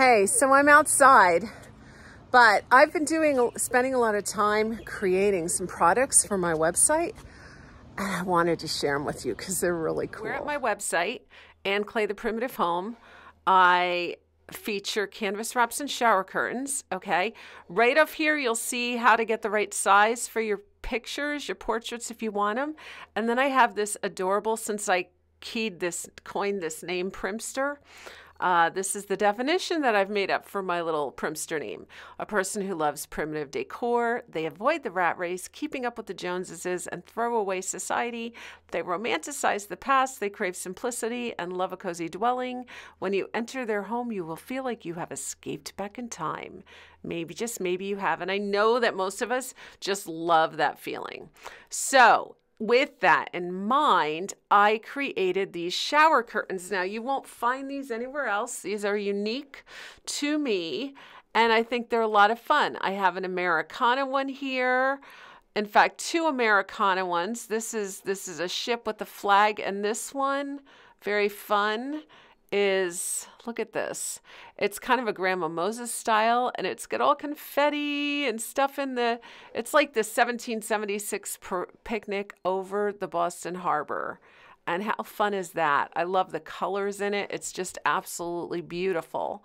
Hey, so I'm outside, but I've been spending a lot of time creating some products for my website, and I wanted to share them with you because they're really cool. We're at my website, Anne Clay, The Primitive Home. I feature canvas wraps and shower curtains, okay? Right up here, you'll see how to get the right size for your pictures, your portraits if you want them. And then I have this adorable, since I coined this name, Primster. This is the definition that I've made up for my little Primster name. A person who loves primitive decor, they avoid the rat race, keeping up with the Joneses, and throw away society. They romanticize the past, they crave simplicity, and love a cozy dwelling. When you enter their home, you will feel like you have escaped back in time. Maybe, just maybe you have, and I know that most of us just love that feeling. So, with that in mind, I created these shower curtains. Now, you won't find these anywhere else. These are unique to me, and I think they're a lot of fun. I have an Americana one here. In fact, two Americana ones. This is a ship with a flag, and this one, very fun, is, look at this. It's kind of a Grandma Moses style, and it's got all confetti and stuff in the, it's like the 1776 picnic over the Boston Harbor. And how fun is that? I love the colors in it. It's just absolutely beautiful.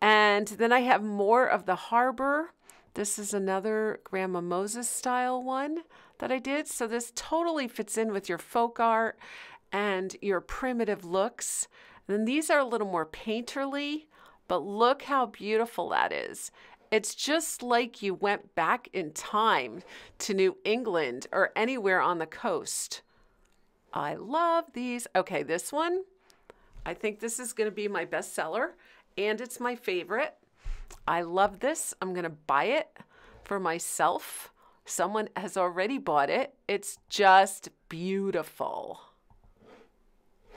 And then I have more of the harbor. This is another Grandma Moses style one that I did. So this totally fits in with your folk art and your primitive looks. Then these are a little more painterly, but look how beautiful that is. It's just like you went back in time to New England or anywhere on the coast. I love these. Okay, this one, I think this is going to be my bestseller, and it's my favorite. I love this. I'm going to buy it for myself. Someone has already bought it. It's just beautiful.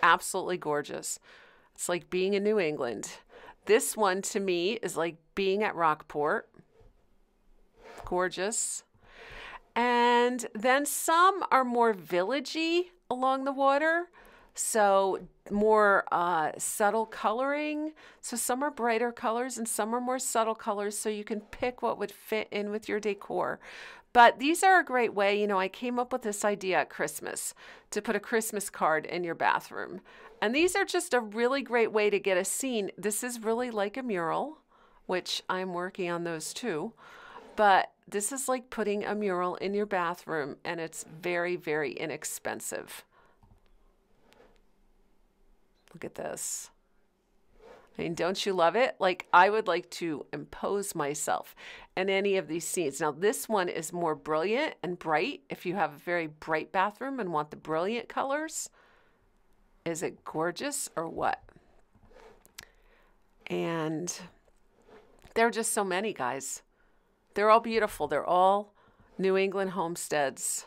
Absolutely gorgeous. It's like being in New England. This one to me is like being at Rockport. Gorgeous. And then some are more villagey along the water, so more subtle coloring. So some are brighter colors and some are more subtle colors, so you can pick what would fit in with your decor. But these are a great way. You know, I came up with this idea at Christmas to put a Christmas card in your bathroom. And these are just a really great way to get a scene. This is really like a mural, which I'm working on those too. But this is like putting a mural in your bathroom, and it's very, very inexpensive. Look at this. I mean, don't you love it? Like, I would like to impose myself in any of these scenes. Now, this one is more brilliant and bright. If you have a very bright bathroom and want the brilliant colors, is it gorgeous or what? And there are just so many, guys. They're all beautiful. They're all New England homesteads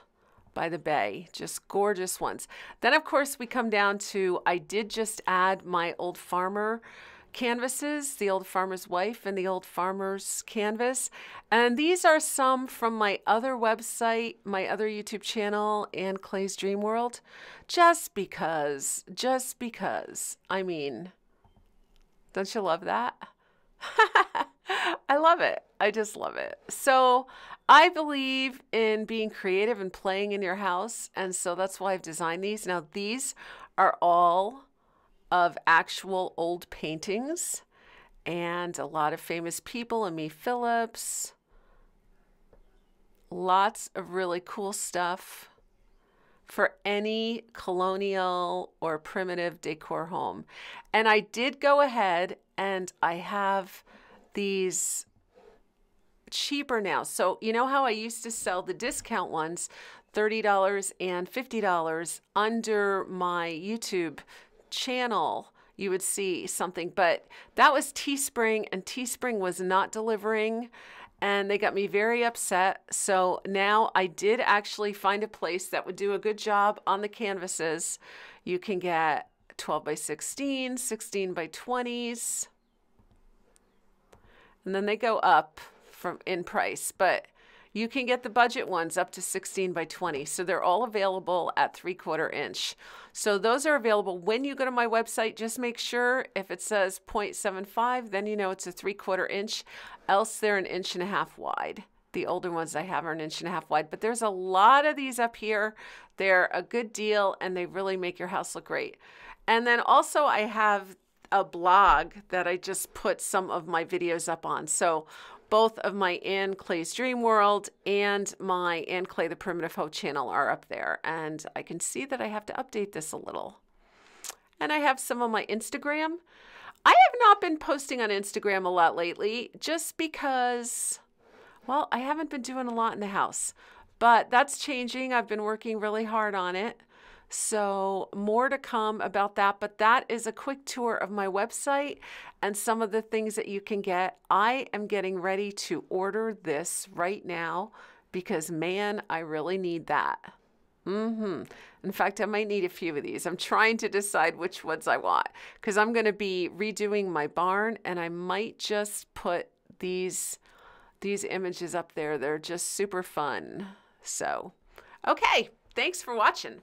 by the bay, just gorgeous ones. Then, of course, we come down to, I did just add my old farmer canvases, the old farmer's wife and the old farmer's canvas. And these are some from my other website, my other YouTube channel, Anne Clay's Dream World, just because, I mean, don't you love that? I love it. I just love it. So I believe in being creative and playing in your house. And so that's why I've designed these. Now, these are all of actual old paintings and a lot of famous people, and Emmy Phillips. Lots of really cool stuff for any colonial or primitive decor home. And I did go ahead and I have these cheaper now. So you know how I used to sell the discount ones, $30 and $50 under my YouTube channel, you would see something, but that was Teespring, and Teespring was not delivering, and they got me very upset. So now I did actually find a place that would do a good job on the canvases. You can get 12 by 16, 16 by 20s, and then they go up in price. But You can get the budget ones up to 16 by 20. So they're all available at 3/4 inch. So those are available. When you go to my website, just make sure if it says 0.75, then you know it's a 3/4 inch, else they're an 1.5 inches wide. The older ones I have are an 1.5 inches wide, but there's a lot of these up here. They're a good deal and they really make your house look great. And then also I have a blog that I just put some of my videos up on. So both of my Anne Clay's Dream World and my Anne Clay the Primitive Hoe channel are up there. And I can see that I have to update this a little. And I have some on my Instagram. I have not been posting on Instagram a lot lately just because, well, I haven't been doing a lot in the house, but that's changing. I've been working really hard on it. So more to come about that, but that is a quick tour of my website and some of the things that you can get. I am getting ready to order this right now because, man, I really need that. In fact, I might need a few of these. I'm trying to decide which ones I want because I'm going to be redoing my barn, and I might just put these images up there. They're just super fun. So, okay, thanks for watching.